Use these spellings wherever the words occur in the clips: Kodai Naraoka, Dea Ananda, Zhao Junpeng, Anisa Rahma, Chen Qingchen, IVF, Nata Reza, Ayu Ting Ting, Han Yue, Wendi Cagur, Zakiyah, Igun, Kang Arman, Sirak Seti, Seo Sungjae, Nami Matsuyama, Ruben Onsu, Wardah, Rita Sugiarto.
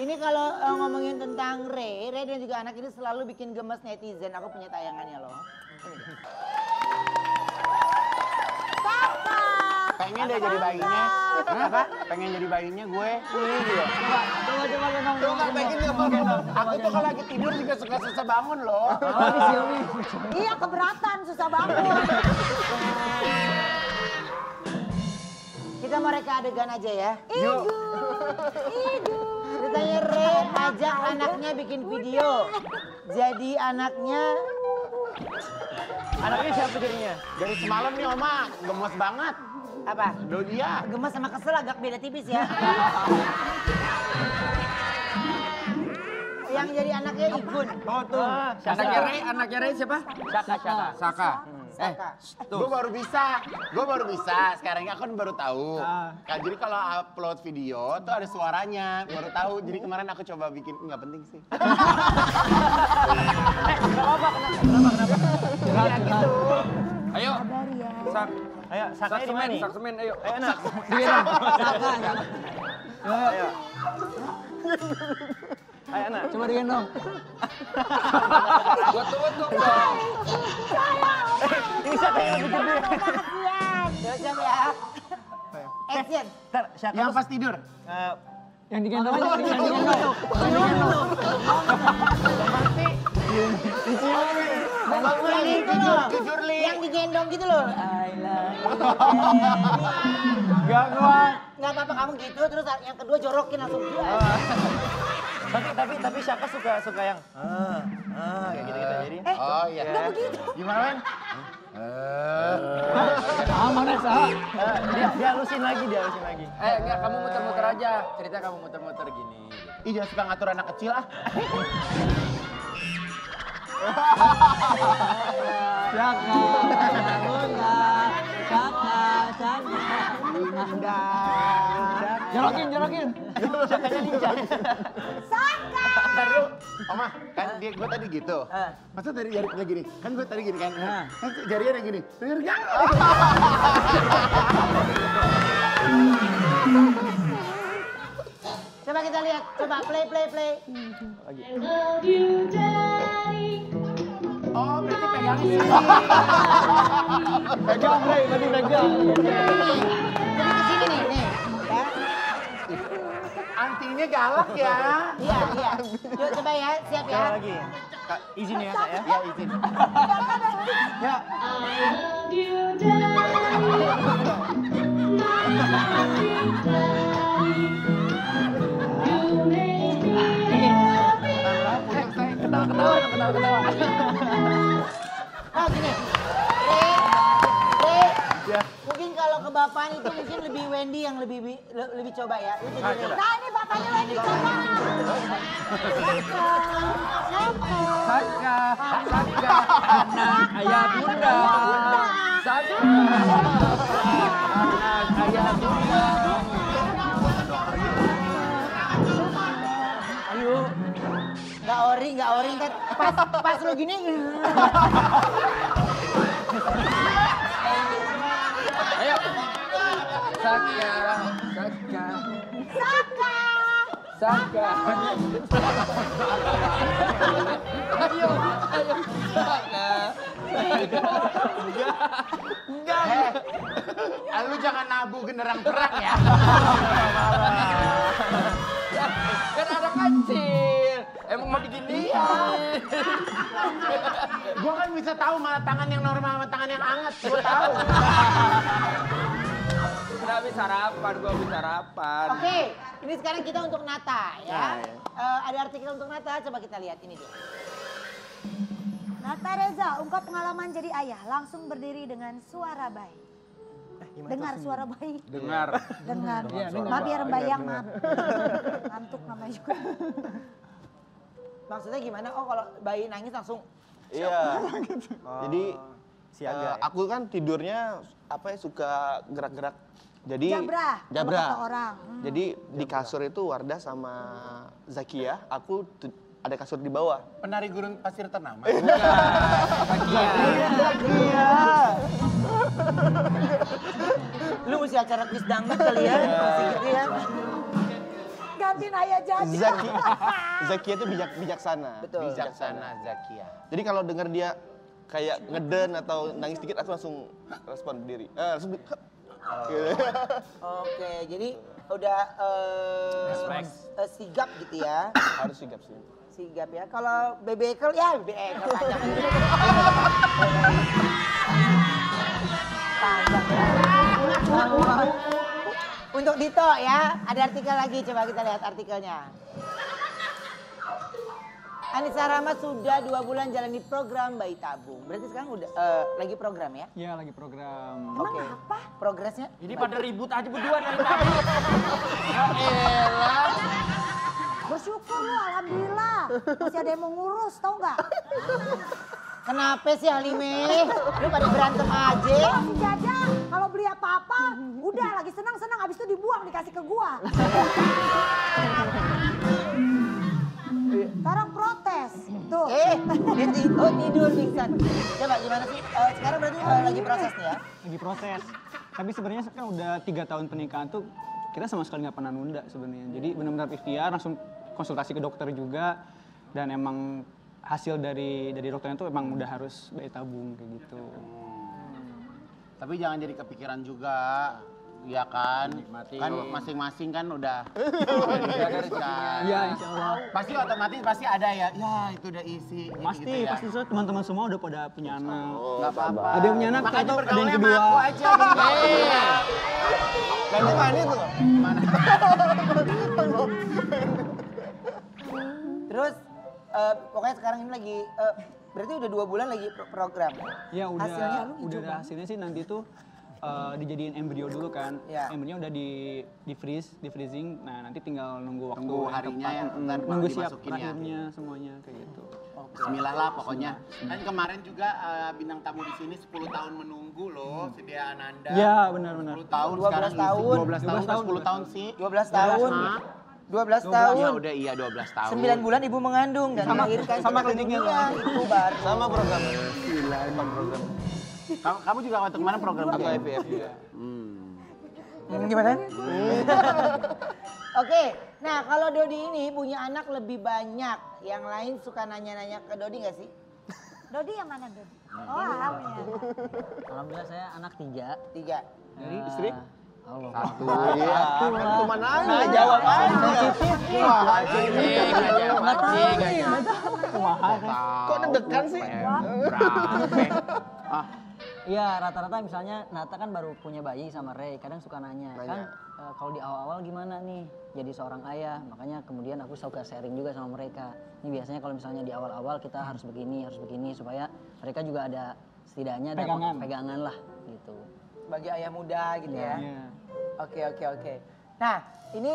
Ini kalau ngomongin tentang Rey dan juga anak ini selalu bikin gemes netizen. Aku punya tayangannya loh. Papa. Pengen deh jadi bayinya. Apa? Pengen jadi bayinya gue. Ini dia. Coba nongkrong. Aku tuh kalau lagi tidur juga suka susah bangun loh. Iya keberatan susah bangun. Kita mereka adegan aja ya. Igun. Igun. Ceritanya Rey ajak anaknya bikin video. Jadi anaknya... Anaknya siapa jadinya? Dari semalam nih Oma, gemes banget. Apa? Dia. Gemes sama kesel agak beda tipis ya. Yang jadi anaknya Igun. Oh tuh. Anaknya Rey siapa? Saka. Gue baru bisa. Sekarang aku baru tahu. Jadi kalau upload video tuh ada suaranya, baru tahu. Jadi kemarin aku coba bikin, nggak penting sih. Kenapa? Ya gitu. Ayo. Ayo, Sakanya di mana? Saksemen, ayo. Ayo anak. Ayo. Ayo anak. Coba digendong. Gue tutup dong. Ini Sakanya lebih gede. Dojam ya. Action. Yang pas tidur. Yang digendong. Yang digendong. Pasti. Diciumin. Yang digendong gitu loh. I love you. Gak kuat. Gak apa-apa kamu gitu, terus yang kedua jorokin langsung. Tapi Saka suka yang kayak gitu-gitu jadi. Oh iya. Gak begitu. Gimana men? Dia halusin lagi. Enggak, kamu muter-muter aja. Cerita kamu muter-muter gini. Ih jangan suka ngatur anak kecil ah. Jorokin. Sakanya lincah. Saka! Ntar dulu, Oma, kan gue tadi gitu. Maksudnya tadi jarinya gini, kan gue tadi gini kan. Jarinya ada gini. Coba kita lihat, coba play. Lagi. Oh, berarti pegang sih. Pegang. Jadi kesini nih. Ya. Antinya galak ya. Iya. Yuk coba ya, siap ya. Coba lagi. Kak, izin ya Kak ya. Iya, izin. Ya. Ketawa. Oh gini, Rey, mungkin kalau ke bapaknya itu mungkin lebih Wendy yang lebih coba ya. Nah ini bapaknya Wendy coba. Saka, anak ayah bunda. Saka, anak ayah bunda. Gak ori, pas lu gini. Ayo. Zakiyah. Ayo. Enggak. Lu jangan nabu generang-gerang ya. Kan ada kancing. Emang mau bikin dia? Gue kan bisa tahu malah tangan yang normal sama tangan yang anget. Gue tahu. Kita gue habis sarapan. Oke, ini sekarang kita untuk Nata ya. Ada artikel untuk Nata, coba kita lihat ini dia. Nata Reza ungkap pengalaman jadi ayah langsung berdiri dengan suara bayi. Dengar suara bayi. Dengar. Maaf ya rembayang, maaf. Ngantuk namanya juga. Maksudnya gimana? Oh kalau bayi nangis langsung. Iya. Jadi siaga. Aku kan tidurnya suka gerak-gerak. Jadi Jabra. Orang. Jadi di kasur itu Wardah sama Zakiyah, aku ada kasur di bawah. Penari gurun pasir ternama. Zakiyah. Lu mesti acara kuis dangdut kali ya. Masih gitu ya. gantiin ayah jadi. Zakiyah itu bijaksana. Betul. Bijaksana Zakiyah. Jadi kalau dengar dia kayak ngeden atau nangis dikit, aku langsung respon berdiri. Langsung Oke, jadi udah sigap gitu ya. Harus sigap sih. Sigap ya. Kalau bebekel ya bebekel panjang. Untuk Dito ya, ada artikel lagi, coba kita lihat artikelnya. Anisa Rahma sudah 2 bulan jalani program bayi tabung. Berarti sekarang udah lagi program ya? Iya, lagi program. Emang apa progresnya? Ini pada ribut aja berdua dari tadi. Ya elah. Bersyukur lu, alhamdulillah. Masih ada yang mau ngurus, tau nggak? Kenapa sih Halime? Lu pada berantem aja. Oh si Jajang, kalau beli apa-apa, udah lagi senang-senang. Abis itu dibuang, dikasih ke gua. Sekarang protes. Tuh. Tidur pingsan. Coba gimana sih? Sekarang berarti lagi proses nih ya? Lagi proses. Tapi sebenarnya kan udah 3 tahun pernikahan tuh, kita sama sekali nggak pernah nunda sebenarnya. Jadi benar-benar ikhtiar, langsung konsultasi ke dokter juga. Dan emang hasil dari dokternya tuh emang udah harus bayi tabung kayak gitu. Tapi jangan jadi kepikiran juga. Iya kan, kan masing-masing kan udah kerja. Iya, insya Allah. Pasti otomatis pasti ada ya. Ya itu udah isi. Pasti, gitu, pasti ya. Teman-teman semua udah pada punya anak. Nggak apa-apa. Ada yang punya anak, atau ada yang kedua. Aku aja. Nanti mana tuh? Mana? Terus pokoknya sekarang ini lagi. Berarti udah 2 bulan lagi program. Iya udah. Hasilnya udah hasilnya sih nanti tuh. Dijadiin embrio dulu kan, yeah. Embrio udah di freezing, nah nanti tinggal nunggu waktu harinya yang tepat, ya, nunggu siap lahirnya ya. Semuanya kayak gitu. Okay. Bismillah lah pokoknya. Dan kemarin juga bintang tamu di sini 10 tahun menunggu loh, si Dea Ananda. Iya benar-benar. 10 tahun, 12 tahun. 12 tahun. Ya udah iya 12 tahun. 9 bulan ibu mengandung dan melahirkan sama kliniknya ibu baru. Sama program. Gila emang program. Kamu juga waktu kemarin program aku IVF juga. Gimana? Oke, nah kalau Dodi ini punya anak lebih banyak. Yang lain suka nanya-nanya ke Dodi nggak sih? Dodi yang mana Dodi? Oh alhamdulillah. Alhamdulillah saya anak 3. Dari istri? Allah. 1. Kan cuma nanya. Jawab aja. Wah kok deg-degan sih? Iya rata-rata misalnya Nata kan baru punya bayi sama Ray, kadang suka nanya kan kalau di awal-awal gimana nih jadi seorang ayah, makanya kemudian aku suka sharing juga sama mereka. Ini biasanya kalau misalnya di awal-awal kita harus begini supaya mereka juga ada setidaknya ada pegangan lah gitu. Bagi ayah muda gitu ya. Oke. Nah ini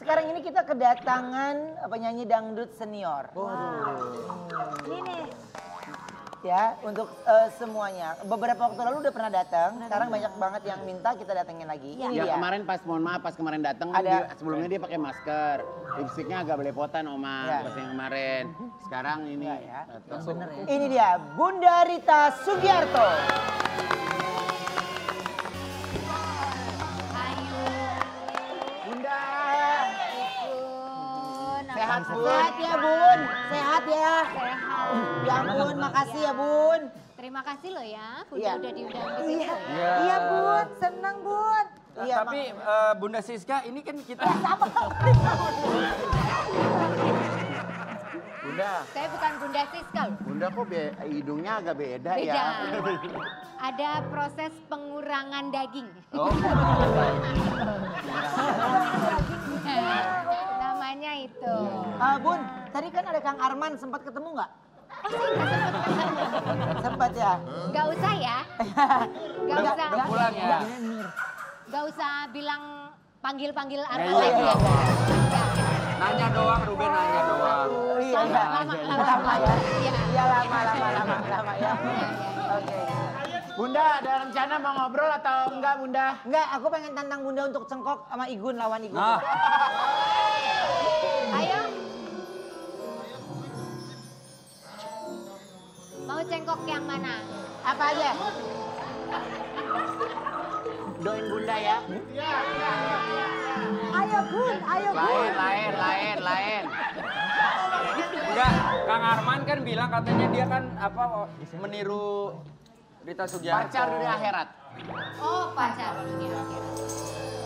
sekarang ini kita kedatangan penyanyi dangdut senior. Ini nih. Ya, untuk semuanya. Beberapa waktu lalu udah pernah datang. Sekarang banyak banget yang minta kita datengin lagi. Ya, kemarin pas kemarin datang sebelumnya dia pakai masker. Lipstiknya agak belepotan, Oma. Pas yang kemarin. Sekarang ini. Ini dia, Bunda Rita Sugiarto. Ayu. Bunda. Sehat, Bun. Sehat ya, Bun. Sehat ya. Ya ampun, makasih ya Bun. Terima kasih loh ya, Bunda udah diundang ke sini. Iya Bun, senang Bun. Tapi Bunda Siska ini kan kita... Bunda. Saya bukan Bunda Siska loh. Bunda kok hidungnya agak beda ya? Beda. Ada proses pengurangan daging. Oh. Namanya itu. Bun, tadi kan ada Kang Arman, sempat ketemu nggak? Oh sih, sempat ya? Gak usah ya. Gak usah. Udah pulang ya. Gak usah bilang panggil-panggil Arman lagi ya. Nanya doang, Ruben nanya doang. Lama ya. Oke. Bunda ada rencana mau ngobrol atau enggak Bunda? Enggak, aku pengen tantang Bunda untuk cengkok sama Igun, lawan Igun. Ayo. Mau cengkok yang mana? Apa aja? Doain Bunda ya. Ayo Bun, ayo Bun. Lain. Enggak, Kang Arman kan bilang katanya dia kan apa meniru Rita Sugiarto. Pacar dunia akhirat. Oh, pacar dunia akhirat.